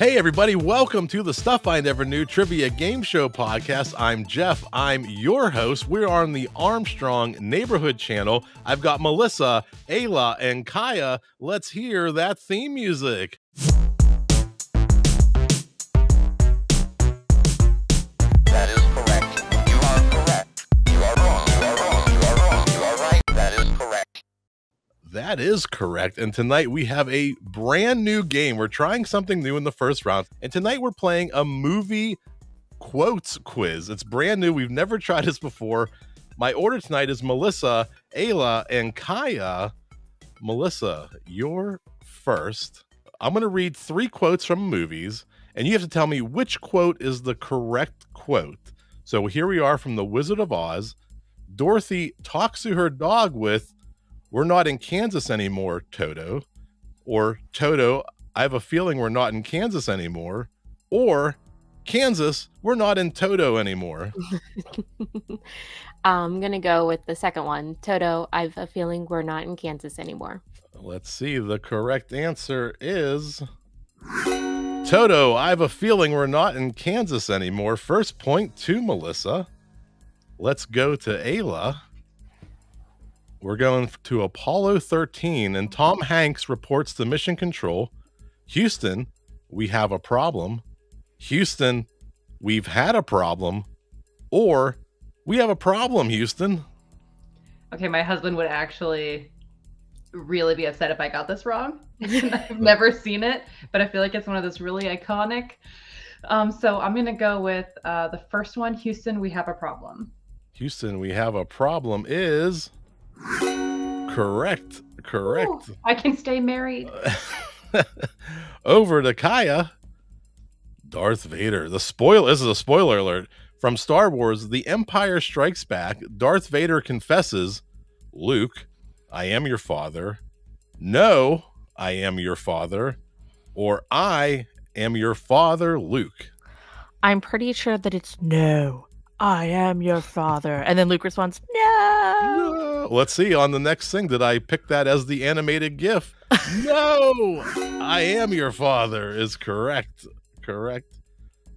Hey everybody, welcome to the Stuff I Never Knew Trivia Game Show Podcast. I'm Jeff, I'm your host. We're on the Armstrong Neighborhood Channel. I've got Melissa, Ayla, and Kiah. Let's hear that theme music. That is correct. And tonight we have a brand new game. We're trying something new in the first round. And tonight we're playing a movie quotes quiz. It's brand new. We've never tried this before. My order tonight is Melissa, Ayla, and Kiah. Melissa, you're first. I'm going to read three quotes from movies, and you have to tell me which quote is the correct quote. So here we are from The Wizard of Oz. Dorothy talks to her dog with, "We're not in Kansas anymore, Toto," or "Toto, I have a feeling we're not in Kansas anymore," or "Kansas, we're not in Toto anymore." I'm going to go with the second one. "Toto, I have a feeling we're not in Kansas anymore." Let's see. The correct answer is "Toto, I have a feeling we're not in Kansas anymore." First point to Melissa. Let's go to Ayla. We're going to Apollo 13, and Tom Hanks reports to Mission Control, "Houston, we have a problem," "Houston, we've had a problem," or "We have a problem, Houston." Okay, my husband would actually really be upset if I got this wrong. I've never seen it, but I feel like it's one of those really iconic. So I'm going to go with the first one, "Houston, we have a problem." "Houston, we have a problem" is... correct. Ooh, I can stay married. Over to Kiah. Darth Vader. This is a spoiler alert from Star Wars. The Empire Strikes Back. Darth Vader confesses, "Luke, I am your father." "No, I am your father." Or "I am your father, Luke." I'm pretty sure that it's "No, I am your father." And then Luke responds, "No." Let's see on the next thing. Did I pick that as the animated GIF? "No, I am your father" is correct.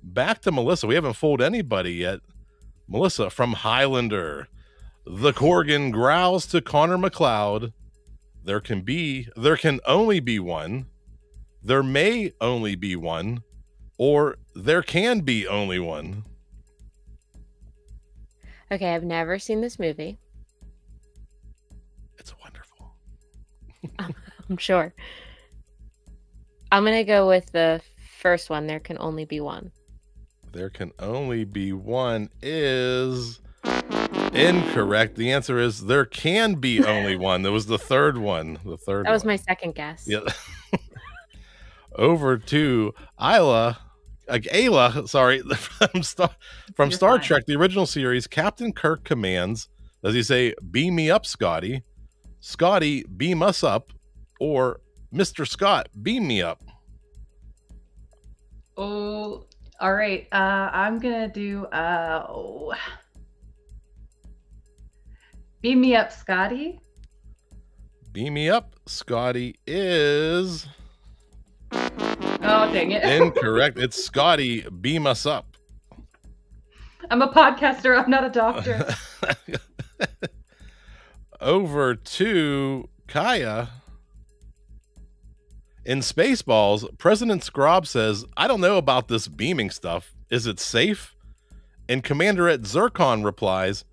Back to Melissa. We haven't fooled anybody yet. Melissa, from Highlander. The Corgan growls to Connor McLeod, "There can only be one," "There may only be one," or "There can be only one." Okay, I've never seen this movie. It's wonderful. I'm sure. I'm going to go with the first one. "There can only be one." "There can only be one" is incorrect. The answer is "There can be only one." That was the third one. That was my second guess. Yeah. Over to Ayla, sorry, from Star Trek, the original series. Captain Kirk commands, does he say, "Beam me up, Scotty," "Scotty, beam us up," or "Mr. Scott, beam me up"? Oh, all right. I'm going to do "Beam me up, Scotty." "Beam me up, Scotty" is... oh, dang it. Incorrect. It's "Scotty, beam us up." I'm a podcaster. I'm not a doctor. Over to Kiah. In Spaceballs, President Scrob says, "I don't know about this beaming stuff. Is it safe?" And Commanderette Zircon replies,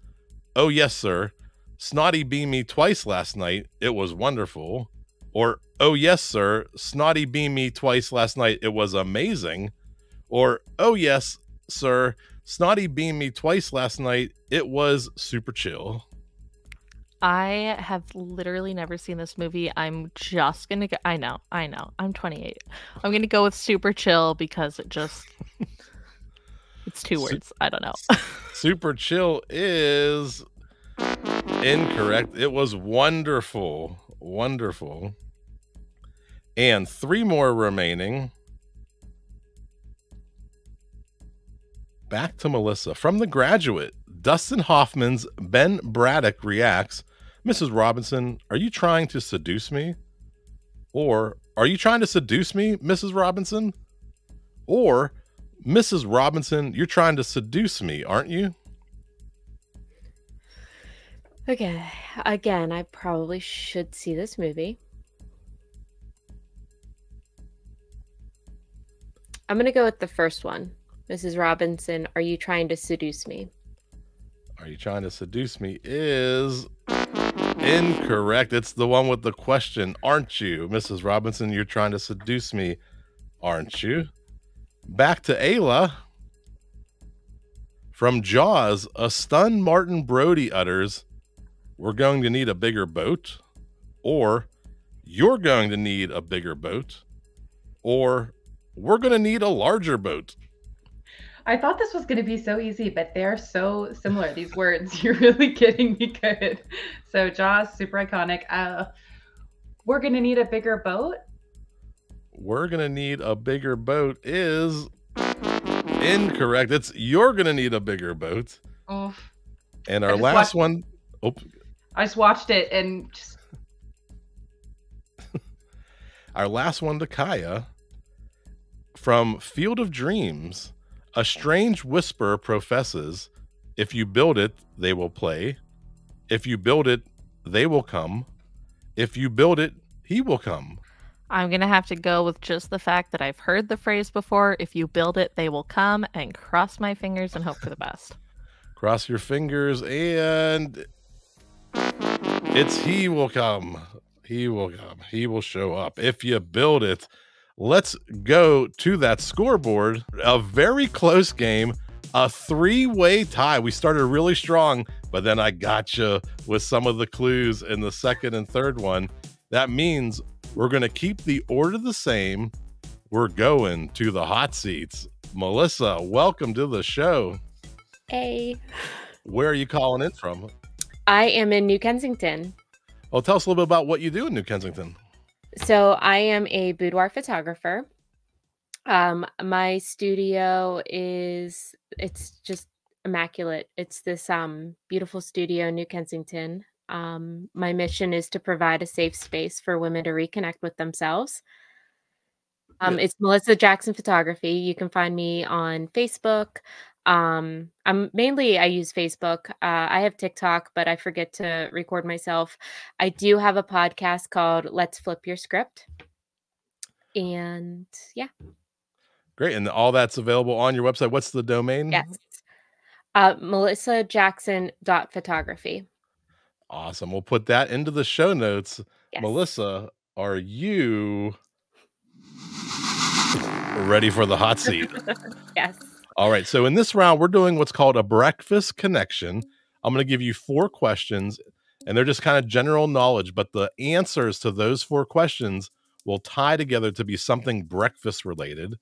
"Oh, yes, sir. Snotty beamed me twice last night. It was wonderful." Or "Oh, yes, sir. Snotty beamed me twice last night. It was amazing." Or "Oh, yes, sir. Snotty beamed me twice last night. It was super chill." I have literally never seen this movie. I'm just going to go. I know. I'm 28. I'm going to go with "super chill" because it just... it's two words. I don't know. "Super chill" is incorrect. It was "wonderful." And three more remaining. Back to Melissa. From The Graduate, Dustin Hoffman's Ben Braddock reacts, "Mrs. Robinson, are you trying to seduce me?" Or "Are you trying to seduce me, Mrs. Robinson?" Or, Mrs. Robinson, you're trying to seduce me, aren't you? Okay, again, I probably should see this movie. I'm going to go with the first one. Mrs. Robinson, are you trying to seduce me? Are you trying to seduce me is incorrect. It's the one with the question, aren't you? Mrs. Robinson, you're trying to seduce me, aren't you? Back to Ayla. From Jaws, a stunned Martin Brody utters, we're going to need a bigger boat, or you're going to need a bigger boat, or we're going to need a larger boat. I thought this was going to be so easy, but they're so similar. These words, you're really kidding me good. So Jaws, super iconic. We're going to need a bigger boat. We're going to need a bigger boat is incorrect. It's you're going to need a bigger boat. Oof. And our last one. Oh. I just watched it and just. Our last one to Kiah. From Field of Dreams, a strange whisper professes, if you build it, they will play. If you build it, they will come. If you build it, he will come. I'm going to have to go with just the fact that I've heard the phrase before, if you build it, they will come, and cross my fingers and hope for the best. Cross your fingers and it's he will come. He will come. He will show up. If you build it. Let's go to that scoreboard. A very close game, a three-way tie. We started really strong, but then I gotcha with some of the clues in the second and third one. That means we're going to keep the order the same. We're going to the hot seats. Melissa, welcome to the show. Hey. Where are you calling in from? I am in New Kensington. Well, tell us a little bit about what you do in New Kensington. So I am a boudoir photographer. My studio is, it's just immaculate. It's this beautiful studio in New Kensington. My mission is to provide a safe space for women to reconnect with themselves. It's Melissa Jackson Photography. You can find me on Facebook. I use Facebook. I have TikTok, but I forget to record myself. I do have a podcast called Let's Flip Your Script. And yeah. Great. And all that's available on your website. What's the domain? Yes. MelissaJackson.photography. Awesome. We'll put that into the show notes. Yes. Melissa, are you ready for the hot seat? Yes. All right. So in this round, we're doing what's called a breakfast connection. I'm going to give you four questions, and they're just kind of general knowledge, but the answers to those four questions will tie together to be something breakfast related.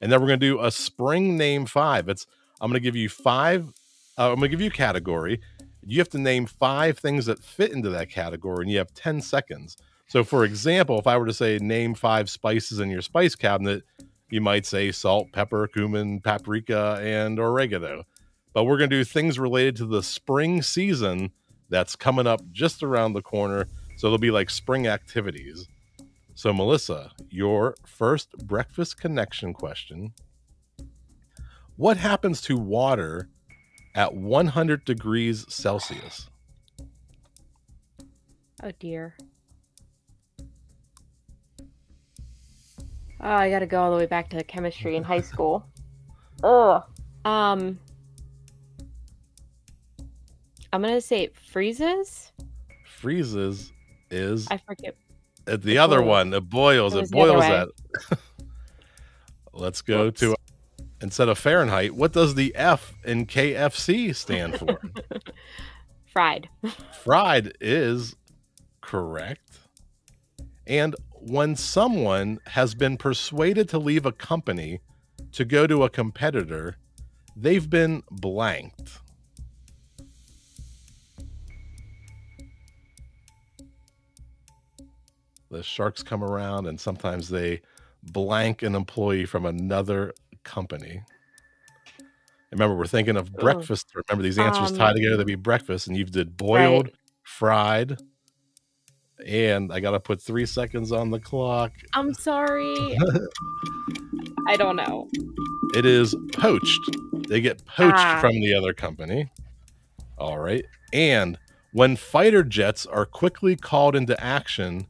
And then we're going to do a spring name five. I'm going to give you five. I'm going to give you a category. You have to name five things that fit into that category, and you have 10 seconds. So for example, if I were to say name five spices in your spice cabinet, you might say salt, pepper, cumin, paprika, and oregano. But we're going to do things related to the spring season that's coming up just around the corner. So it'll be like spring activities. So Melissa, your first breakfast connection question. What happens to water at 100 degrees Celsius? Oh, dear. Oh, I got to go all the way back to chemistry in high school. Ugh. I'm going to say it freezes. Freezes is. I forget. The other one, it boils. It boils that. Let's go to, instead of Fahrenheit, what does the F in KFC stand for? Fried. Fried is correct. And when someone has been persuaded to leave a company to go to a competitor, they've been blanked. The sharks come around and sometimes they blank an employee from another company. Remember, we're thinking of breakfast. Remember, these answers tie together to be breakfast, and you did boiled, right. Fried. And I got to put 3 seconds on the clock. I'm sorry. I don't know. It is poached. They get poached from the other company. All right. And when fighter jets are quickly called into action,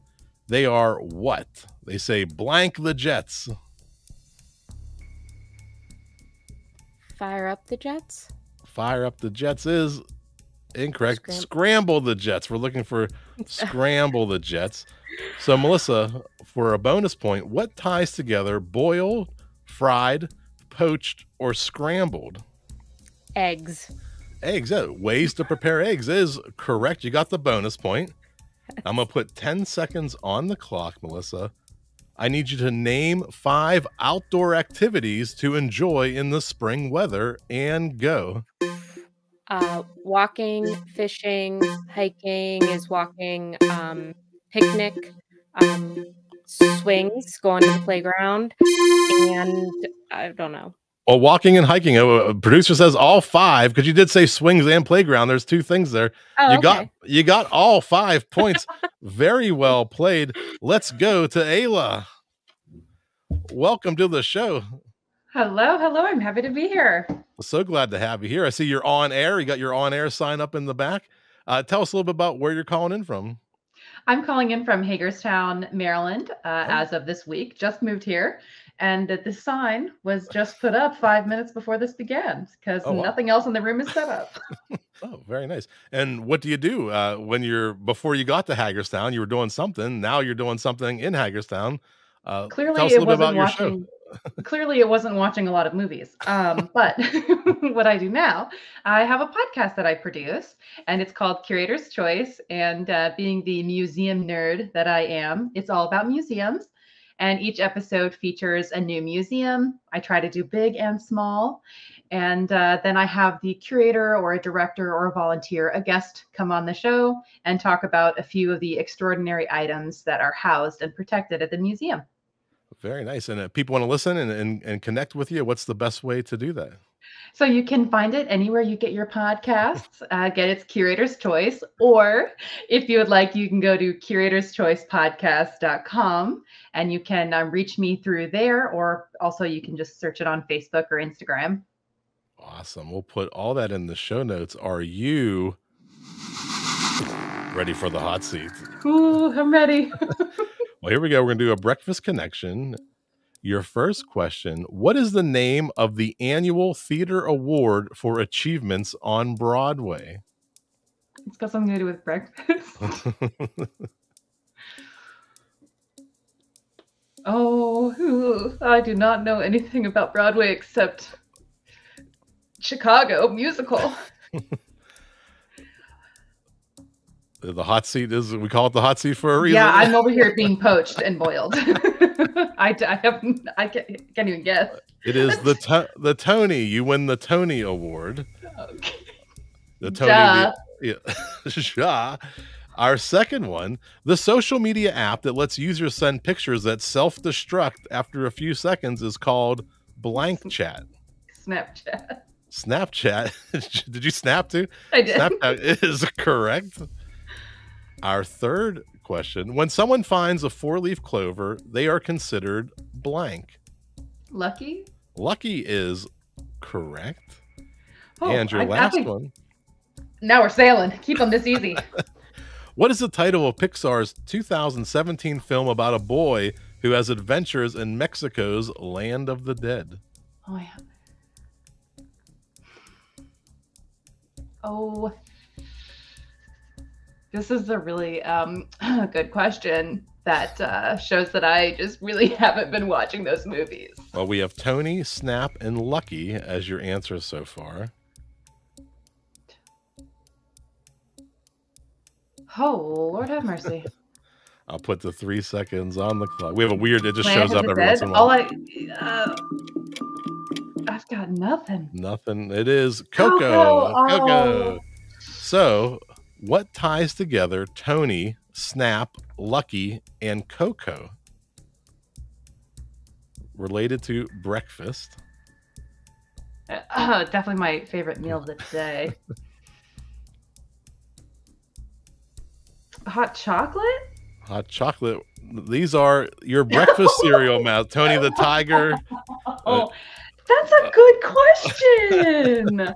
they are what? They say blank the jets. Fire up the jets? Fire up the jets is incorrect. Scramble the jets. We're looking for scramble the jets. So, Melissa, for a bonus point, what ties together boiled, fried, poached, or scrambled? Eggs. Eggs. Ways to prepare eggs is correct. You got the bonus point. I'm going to put 10 seconds on the clock, Melissa. I need you to name 5 outdoor activities to enjoy in the spring weather and go. Walking, fishing, hiking is walking, picnic, swings, going to the playground, and I don't know. Well, walking and hiking. A producer says all 5 because you did say swings and playground. There's 2 things there. Oh, you got all 5 points. Very well played. Let's go to Ayla. Welcome to the show. Hello. I'm happy to be here. So glad to have you here. I see you're on air. You got your on air sign up in the back. Tell us a little bit about where you're calling in from. I'm calling in from Hagerstown, Maryland, as of this week. Just moved here. And that the sign was just put up 5 minutes before this began because nothing else in the room is set up. Oh, very nice. And what do you do when you're, before you got to Hagerstown, you were doing something. Now you're doing something in Hagerstown. Clearly it wasn't watching a lot of movies, but what I do now, I have a podcast that I produce, and it's called Curator's Choice. And being the museum nerd that I am, it's all about museums. And each episode features a new museum. I try to do big and small. And then I have the curator or a director or a volunteer, a guest, come on the show and talk about a few of the extraordinary items that are housed and protected at the museum. Very nice. And if people want to listen and connect with you, what's the best way to do that? So you can find it anywhere you get your podcasts. Get its Curator's Choice, or if you would like, you can go to curatorschoicepodcast.com and you can reach me through there, or also you can just search it on Facebook or Instagram. Awesome. We'll put all that in the show notes. Are you ready for the hot seat? Ooh, I'm ready. Well, here we go. We're going to do a breakfast connection. Your first question, what is the name of the annual theater award for achievements on Broadway? It's got something to do with breakfast. I do not know anything about Broadway except Chicago musical. The hot seat is, we call it the hot seat for a reason. Yeah, I'm over here being poached and boiled. I can't even guess. It is the Tony. You win the Tony Award. Okay. The Tony. Our second one, the social media app that lets users send pictures that self-destruct after a few seconds is called blank chat. Snapchat. Did you snap too? I did. Snapchat is correct. Our third question, when someone finds a 4-leaf clover, they are considered blank. Lucky? Lucky is correct. Oh, and your last one. Now we're sailing. Keep them this easy. What is the title of Pixar's 2017 film about a boy who has adventures in Mexico's Land of the Dead? Oh, yeah. Oh, this is a really good question that shows that I just really haven't been watching those movies. Well, we have Tony, Snap, and Lucky as your answers so far. Oh, Lord have mercy. I'll put the 3 seconds on the clock. We have a weird, it just shows up every once in a while. I've got nothing. Nothing. It is Coco. Coco. So, what ties together Tony, Snap, Lucky, and Coco related to breakfast? Oh, definitely my favorite meal of the day. Hot chocolate? Hot chocolate. These are your breakfast cereal, Tony the Tiger, Oh, that's a good question.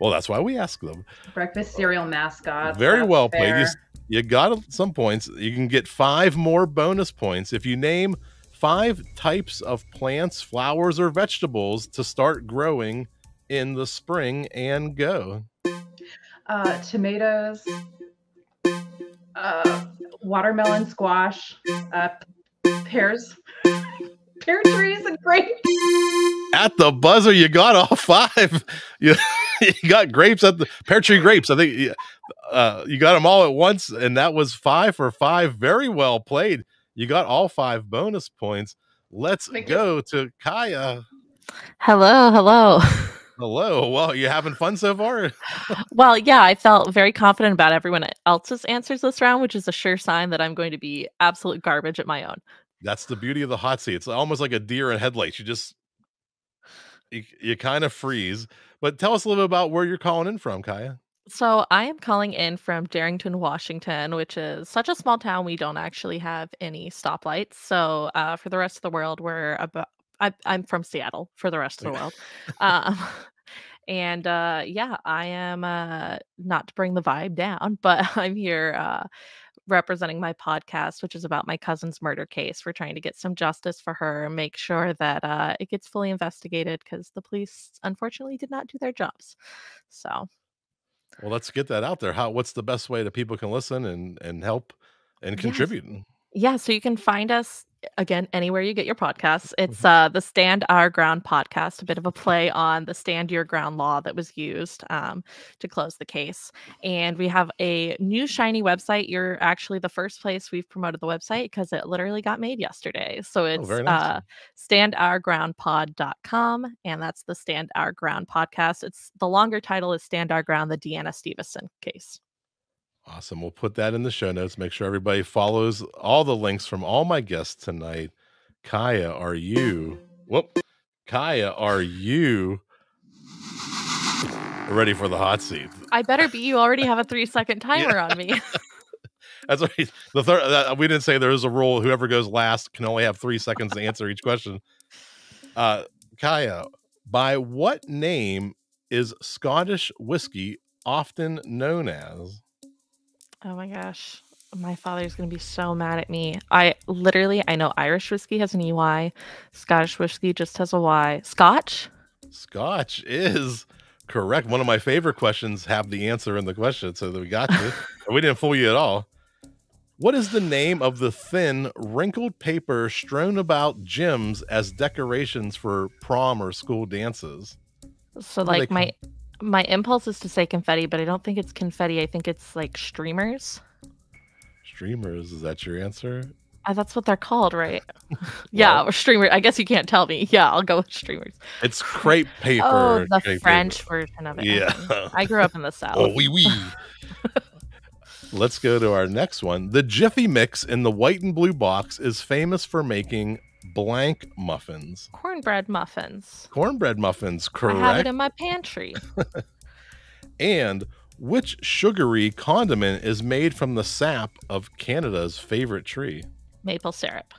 Well, that's why we ask them. Breakfast cereal mascot. Very well played. You got some points. You can get 5 more bonus points if you name 5 types of plants, flowers, or vegetables to start growing in the spring and go. Tomatoes, watermelon, squash, pears, pear trees, and grapes. At the buzzer, you got all 5. You got grapes at the pear tree grapes. I think you got them all at once, and that was 5 for 5. Very well played. You got all 5 bonus points. Let's go to Kiah. Hello, hello. Hello. Well, you having fun so far? Well, yeah, I felt very confident about everyone else's answers this round, which is a sure sign that I'm going to be absolute garbage at my own. That's the beauty of the hot seat. It's almost like a deer in headlights. You kind of freeze. But tell us a little bit about where you're calling in from, Kiah. So I am calling in from Darrington, Washington, which is such a small town. We don't actually have any stoplights. So for the rest of the world, we're about... I'm from Seattle for the rest of the world. Yeah, I am not to bring the vibe down, but I'm here representing my podcast, which is about my cousin's murder case. We're trying to get some justice for her, make sure that it gets fully investigated because the police unfortunately did not do their jobs. So, well, let's get that out there. What's the best way that people can listen and help and contribute? Yes. Yeah, so you can find us again anywhere you get your podcasts. It's the Stand Our Ground podcast, a bit of a play on the Stand Your Ground law that was used to close the case. And we have a new shiny website. You're actually the first place we've promoted the website because it literally got made yesterday. So it's StandOurGroundPod.com, and that's the Stand Our Ground podcast. It's the longer title is Stand Our Ground: The Deanna Stevenson Case. Awesome. We'll put that in the show notes. Make sure everybody follows all the links from all my guests tonight. Kiah, are you... Whoop. Kiah, are you ready for the hot seat? I better be. You already have a 3-second timer on me. That's right. The third, we didn't say there is a rule. Whoever goes last can only have 3 seconds to answer each question. Kiah, by what name is Scottish whiskey often known as? Oh my gosh, my father's going to be so mad at me. I know Irish whiskey has an EY. Scottish whiskey just has a Y. Scotch? Scotch is correct. One of my favorite questions have the answer in the question, so that we got you. We didn't fool you at all. What is the name of the thin, wrinkled paper strewn about gyms as decorations for prom or school dances? So like my impulse is to say confetti, but I don't think it's confetti. I think it's like streamers. Streamers, is that your answer? That's what they're called, right? Yeah, or streamer. I guess you can't tell me. Yeah, I'll go with streamers. It's crepe paper. Oh, the crepe French paper. Version of it. Yeah. I grew up in the South. Oh, wee wee. Let's go to our next one. The Jiffy Mix in the white and blue box is famous for making blank muffins. Cornbread muffins. Cornbread muffins, correct. I have it in my pantry. And which sugary condiment is made from the sap of Canada's favorite tree? Maple syrup.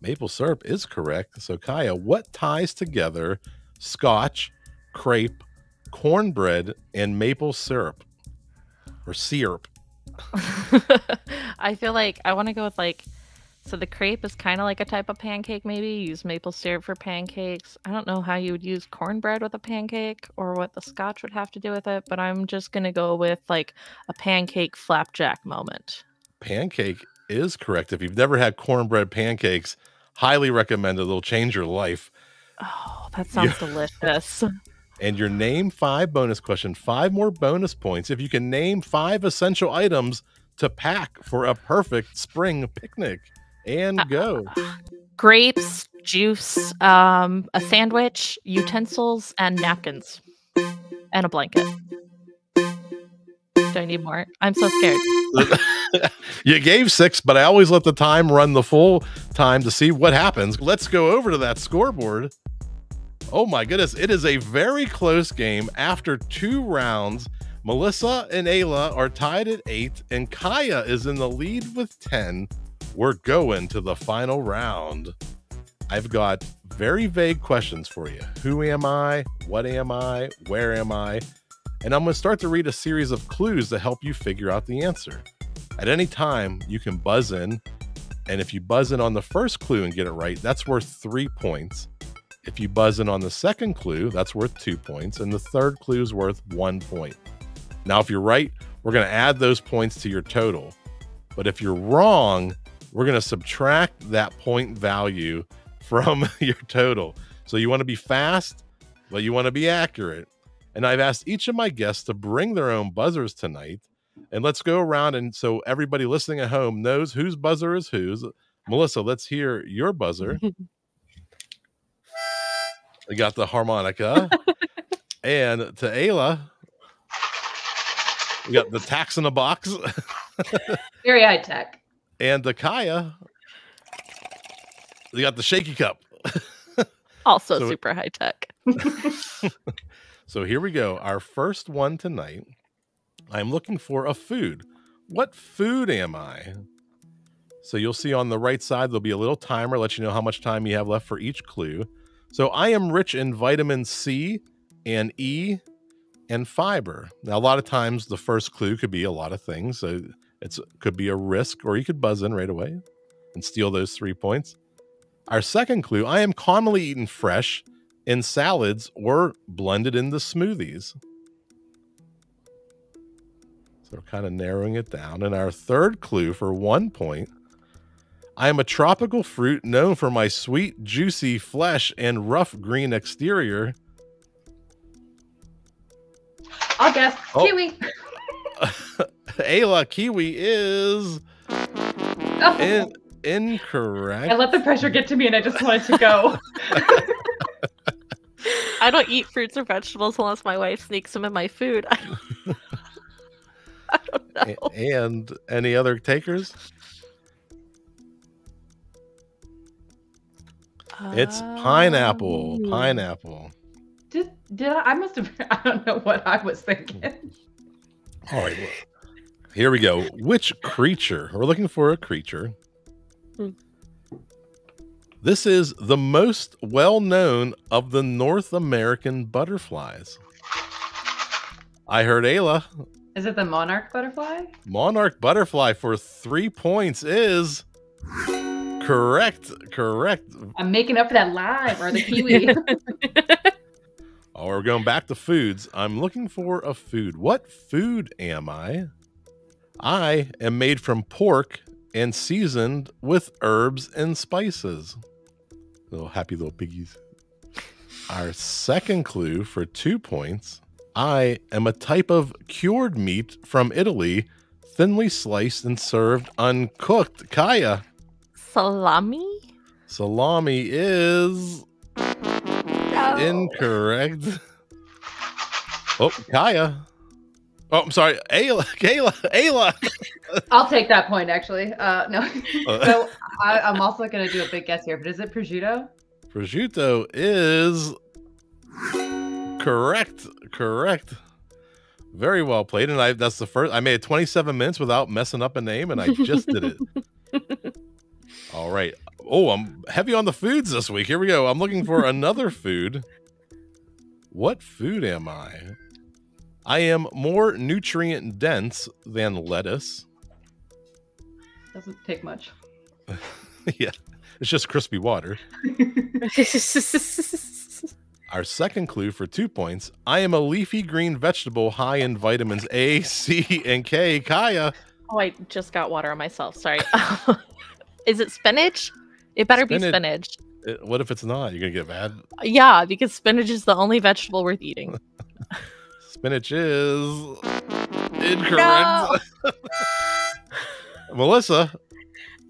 Maple syrup is correct. So, Kiah, what ties together scotch, crepe, cornbread, and maple syrup? Or syrup. I feel like I want to go with like... So the crepe is kind of like a type of pancake, maybe. You use maple syrup for pancakes. I don't know how you would use cornbread with a pancake or what the scotch would have to do with it, but I'm just going to go with like a pancake flapjack moment. Pancake is correct. If you've never had cornbread pancakes, highly recommended. They'll change your life. Oh, that sounds delicious. And your name 5 bonus question, 5 more bonus points if you can name 5 essential items to pack for a perfect spring picnic. And go. Grapes, juice, a sandwich, utensils, and napkins. And a blanket. Do I need more? I'm so scared. You gave 6, but I always let the time run the full time to see what happens. Let's go over to that scoreboard. Oh my goodness. It is a very close game. After 2 rounds, Melissa and Ayla are tied at 8, and Kiah is in the lead with 10. We're going to the final round. I've got very vague questions for you. Who am I? What am I? Where am I? And I'm going to start to read a series of clues to help you figure out the answer. At any time, you can buzz in. And if you buzz in on the first clue and get it right, that's worth 3 points. If you buzz in on the second clue, that's worth 2 points. And the third clue is worth 1 point. Now, if you're right, we're going to add those points to your total. But if you're wrong, we're going to subtract that point value from your total. So you want to be fast, but you want to be accurate. And I've asked each of my guests to bring their own buzzers tonight. And let's go around. And so everybody listening at home knows whose buzzer is whose. Melissa, let's hear your buzzer. We got the harmonica. And to Ayla, we got the tax in a box. Very high tech. And to Kiah, we got the shaky cup. Also so, super high tech. So here we go. Our first one tonight. I'm looking for a food. What food am I? So you'll see on the right side, there'll be a little timer, let you know how much time you have left for each clue. So I am rich in vitamin C and E and fiber. Now, a lot of times the first clue could be a lot of things. So it could be a risk, or you could buzz in right away and steal those 3 points. Our second clue, I am commonly eaten fresh in salads or blended into smoothies. So we're kind of narrowing it down. And our third clue for 1 point, I am a tropical fruit known for my sweet, juicy flesh and rough green exterior. I'll guess. Oh. Kiwi. Ayla, kiwi is incorrect. I let the pressure get to me and I just wanted to go. I don't eat fruits or vegetables unless my wife sneaks them in my food. I don't know. And any other takers? It's pineapple. Pineapple. I must have, I don't know what I was thinking. All right. Well, here we go. Which creature? We're looking for a creature. This is the most well-known of the North American butterflies. I heard Ayla. Is it the monarch butterfly? Monarch butterfly for 3 points is correct. Correct. I'm making up for that live or the kiwi. Oh, we're going back to foods. I'm looking for a food. What food am I? I am made from pork and seasoned with herbs and spices. Little happy little piggies. Our second clue for 2 points. I am a type of cured meat from Italy, thinly sliced and served uncooked. Kiah. Salami? Salami is incorrect. Oh, Kiah. Oh, I'm sorry. Ayla. I'll take that point, actually. No. So I'm also going to do a big guess here, but is it prosciutto? Prosciutto is correct. Correct. Very well played. And that's the first. I made it 27 minutes without messing up a name, and I just did it. All right. Oh, I'm heavy on the foods this week. Here we go. I'm looking for another food. What food am I? I am more nutrient dense than lettuce. Doesn't take much. Yeah, it's just crispy water. Our second clue for 2 points. I am a leafy green vegetable high in vitamins A, C, and K. Kiah. Oh, I just got water on myself. Sorry. Is it spinach? It better be spinach. What if it's not? You're going to get mad? Yeah, because spinach is the only vegetable worth eating. Spinach is incorrect. No. Melissa.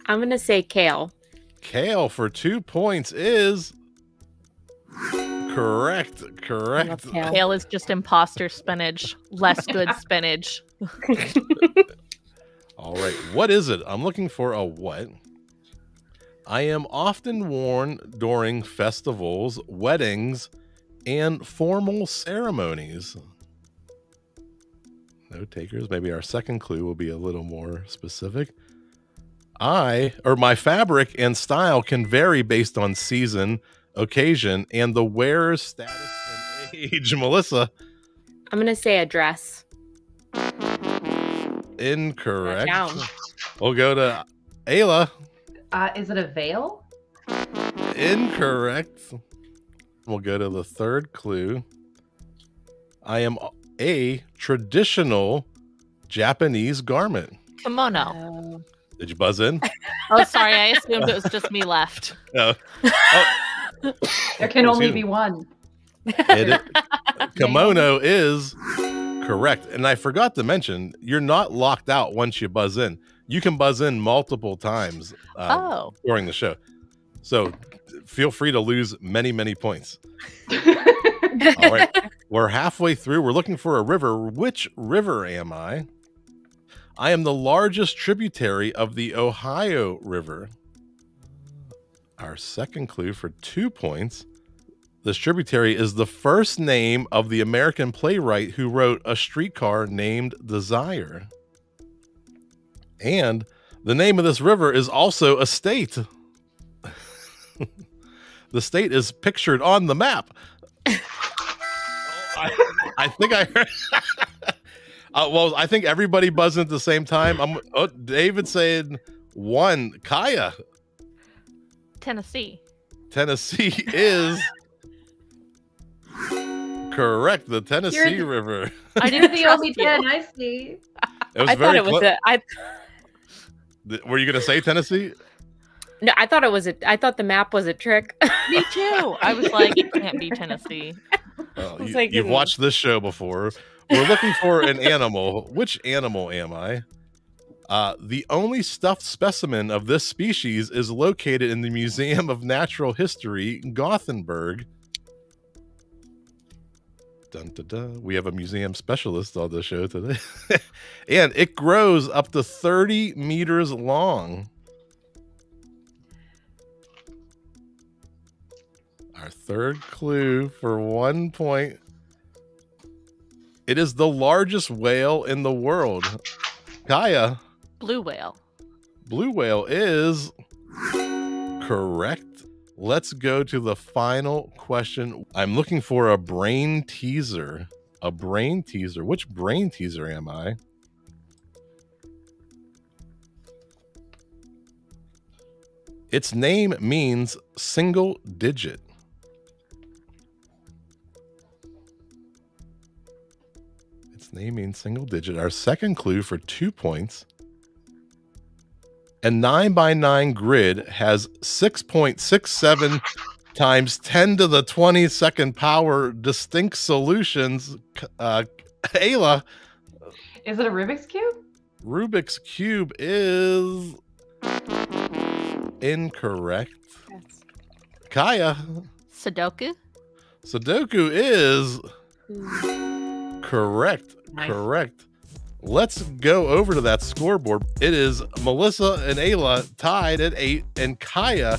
I'm going to say kale. Kale for 2 points is correct. Correct. Kale is just imposter spinach. Less good spinach. All right. What is it? I'm looking for a what? I am often worn during festivals, weddings, and formal ceremonies. No takers. Maybe our second clue will be a little more specific. My fabric and style can vary based on season, occasion and the wearer's status and age. Melissa. I'm going to say a dress. Incorrect. We'll go to Ayla. Is it a veil? Incorrect. We'll go to the third clue. I am a traditional Japanese garment. Kimono. Did you buzz in? Oh, sorry. I assumed it was just me left. No. Oh. There can only be one. Kimono is correct. And I forgot to mention, you're not locked out once you buzz in. You can buzz in multiple times during the show. So feel free to lose many, many points. All right. We're halfway through. We're looking for a river. Which river am I? I am the largest tributary of the Ohio River. Our second clue for 2 points. This tributary is the first name of the American playwright who wrote A Streetcar Named Desire. And the name of this river is also a state. The state is pictured on the map. I think I heard... well, I think everybody buzzed at the same time. David said one. Kiah. Tennessee. Tennessee is... correct. The Tennessee River. I knew the only 10 I see. It was I thought it was a... Were you going to say Tennessee? No, I thought it was I thought the map was a trick. Me too. I was like, it can't be Tennessee. Well, you've watched this show before. We're looking for an animal. Which animal am I? The only stuffed specimen of this species is located in the Museum of Natural History, Gothenburg. Dun, dun, dun. We have a museum specialist on the show today. And it grows up to 30 meters long. Our third clue for 1 point. It is the largest whale in the world. Kiah. Blue whale. Blue whale is correct. Let's go to the final question. I'm looking for a brain teaser. A brain teaser. Which brain teaser am I? Its name means single digit. Its name means single digit. Our second clue for 2 points. A 9x9 grid has 6.67 times 10 to the 22nd power distinct solutions. Ayla. Is it a Rubik's Cube? Rubik's Cube is incorrect. Yes. Kiah. Sudoku. Sudoku is correct. Nice. Correct. Let's go over to that scoreboard. It is Melissa and Ayla tied at 8 and Kiah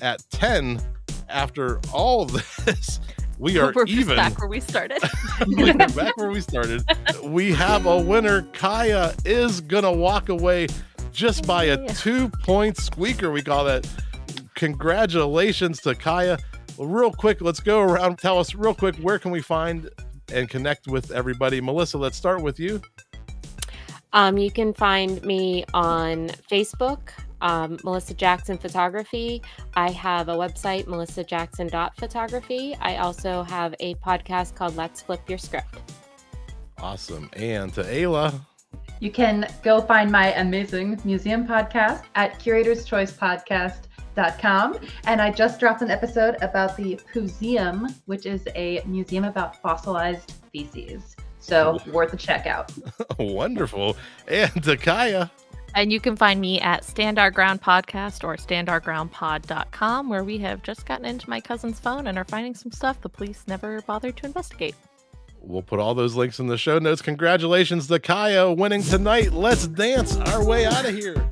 at 10. After all this, we are even. Back where we started. We're back where we started. We have a winner. Kiah is going to walk away just by a 2-point squeaker. We call that. Congratulations to Kiah. Real quick, let's go around. Tell us real quick, where can we find and connect with everybody? Melissa, let's start with you. You can find me on Facebook, Melissa Jackson Photography. I have a website, melissajackson.photography. I also have a podcast called Let's Flip Your Script. Awesome. And to Ayla. You can go find my amazing museum podcast at curatorschoicepodcast.com. And I just dropped an episode about the Poozeum, which is a museum about fossilized feces. So worth a check out. Wonderful. And to Kiah. And you can find me at Stand Our Ground Podcast or StandOurGroundPod.com, where we have just gotten into my cousin's phone and are finding some stuff the police never bothered to investigate. We'll put all those links in the show notes. Congratulations to Kiah winning tonight. Let's dance our way out of here.